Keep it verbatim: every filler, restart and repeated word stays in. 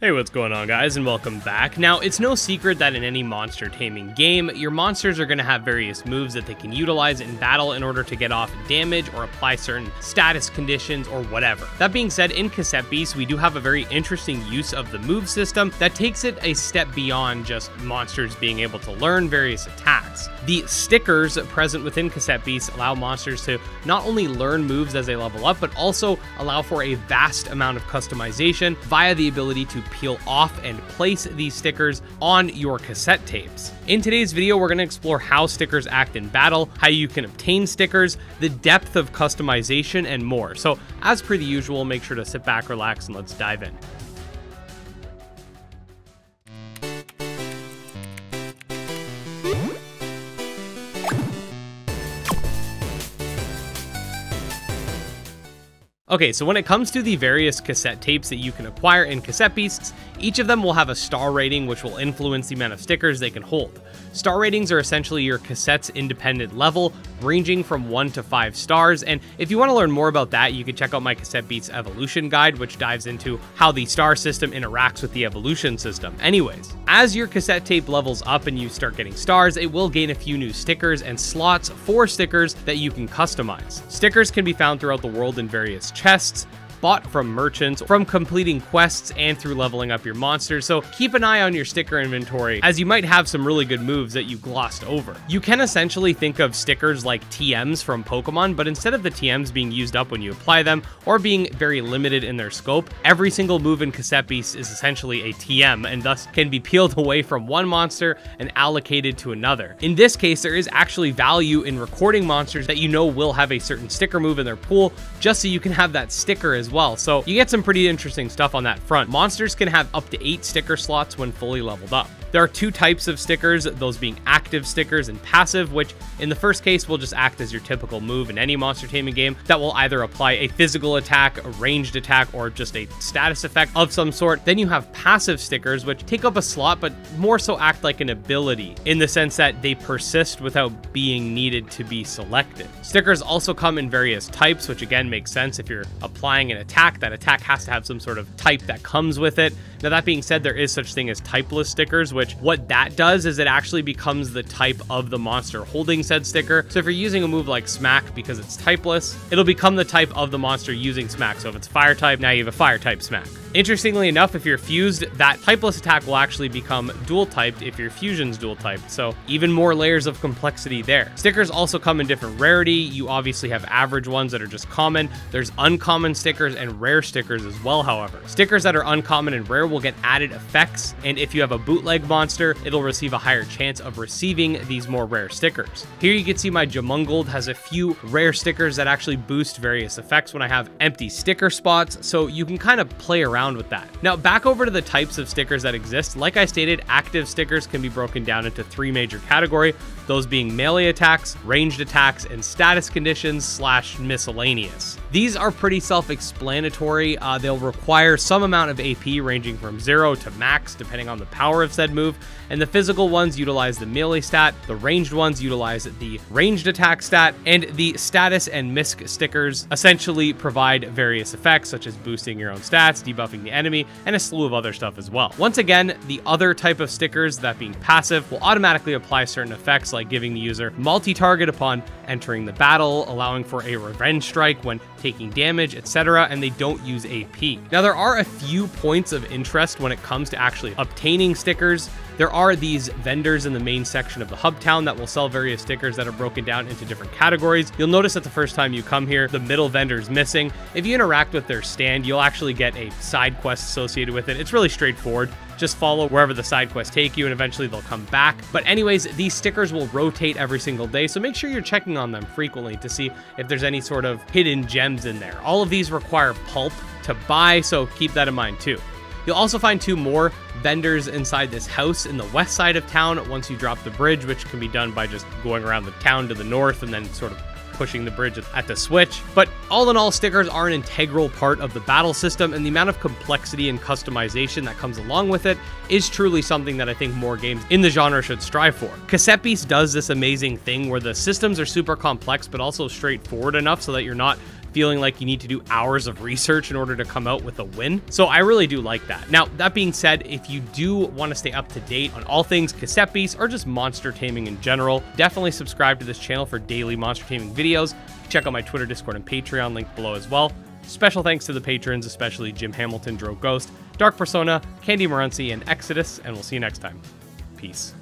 Hey, what's going on, guys, and welcome back. Now, it's no secret that in any monster taming game, your monsters are going to have various moves that they can utilize in battle in order to get off damage or apply certain status conditions or whatever. That being said, in Cassette Beasts, we do have a very interesting use of the move system that takes it a step beyond just monsters being able to learn various attacks. The stickers present within Cassette Beasts allow monsters to not only learn moves as they level up, but also allow for a vast amount of customization via the ability to peel off and place these stickers on your cassette tapes. In today's video, we're going to explore how stickers act in battle, how you can obtain stickers, the depth of customization, and more. So as per the usual, make sure to sit back, relax, and let's dive in. Okay, so when it comes to the various cassette tapes that you can acquire in Cassette Beasts, each of them will have a star rating, which will influence the amount of stickers they can hold. Star ratings are essentially your cassette's independent level, ranging from one to five stars, and if you want to learn more about that, you can check out my Cassette Beasts Evolution Guide, which dives into how the star system interacts with the evolution system. Anyways, as your cassette tape levels up and you start getting stars, it will gain a few new stickers and slots for stickers that you can customize. Stickers can be found throughout the world in various chests, bought from merchants, from completing quests, and through leveling up your monsters, so keep an eye on your sticker inventory, as you might have some really good moves that you glossed over. You can essentially think of stickers like T Ms from Pokemon, but instead of the T Ms being used up when you apply them, or being very limited in their scope, every single move in Cassette Beasts is essentially a T M, and thus can be peeled away from one monster and allocated to another. In this case, there is actually value in recording monsters that you know will have a certain sticker move in their pool, just so you can have that sticker as well, so you get some pretty interesting stuff on that front. Monsters can have up to eight sticker slots when fully leveled up. There are two types of stickers, those being active stickers and passive, which in the first case will just act as your typical move in any monster taming game that will either apply a physical attack, a ranged attack, or just a status effect of some sort. Then you have passive stickers, which take up a slot, but more so act like an ability in the sense that they persist without being needed to be selected. Stickers also come in various types, which again makes sense. If you're applying an attack, that attack has to have some sort of type that comes with it. Now, that being said, there is such thing as typeless stickers, which what that does is it actually becomes the type of the monster holding said sticker. So if you're using a move like Smack, because it's typeless, it'll become the type of the monster using Smack. So if it's fire type, now you have a fire type Smack. Interestingly enough, if you're fused, that typeless attack will actually become dual typed if your fusion's dual typed. So even more layers of complexity there. Stickers also come in different rarity. You obviously have average ones that are just common. There's uncommon stickers and rare stickers as well, however. Stickers that are uncommon and rare will get added effects, and if you have a bootleg monster, it'll receive a higher chance of receiving these more rare stickers. Here you can see my Jamungold has a few rare stickers that actually boost various effects when I have empty sticker spots, so you can kind of play around with that. Now, back over to the types of stickers that exist. Like I stated, active stickers can be broken down into three major categories, those being melee attacks, ranged attacks, and status conditions slash miscellaneous. These are pretty self-explanatory. Uh, they'll require some amount of A P ranging from zero to max, depending on the power of said move, and the physical ones utilize the melee stat, the ranged ones utilize the ranged attack stat, and the status and misc stickers essentially provide various effects, such as boosting your own stats, debuffing the enemy, and a slew of other stuff as well. Once again, the other type of stickers, that being passive, will automatically apply certain effects like giving the user multi-target upon entering the battle, allowing for a revenge strike when taking damage, et cetera, and they don't use A P. Now, there are a few points of interest when it comes to actually obtaining stickers. There are these vendors in the main section of the hub town that will sell various stickers that are broken down into different categories. You'll notice that the first time you come here, the middle vendor's missing. If you interact with their stand, you'll actually get a side quest associated with it. It's really straightforward. Just follow wherever the side quests take you, and eventually they'll come back. But anyways, these stickers will rotate every single day, so make sure you're checking on them frequently to see if there's any sort of hidden gems in there. All of these require pulp to buy, so keep that in mind too. You'll also find two more vendors inside this house in the west side of town once you drop the bridge, which can be done by just going around the town to the north and then sort of pushing the bridge at the switch. But all in all, stickers are an integral part of the battle system, and the amount of complexity and customization that comes along with it is truly something that I think more games in the genre should strive for. Cassette Beasts does this amazing thing where the systems are super complex but also straightforward enough so that you're not feeling like you need to do hours of research in order to come out with a win. So I really do like that. Now, that being said, if you do want to stay up to date on all things Cassette Beasts or just monster taming in general, definitely subscribe to this channel for daily monster taming videos. Check out my Twitter, Discord, and Patreon link below as well. Special thanks to the patrons, especially Jim Hamilton, Dro Ghost, Dark Persona, Candy Morency, and Exodus, and we'll see you next time. Peace.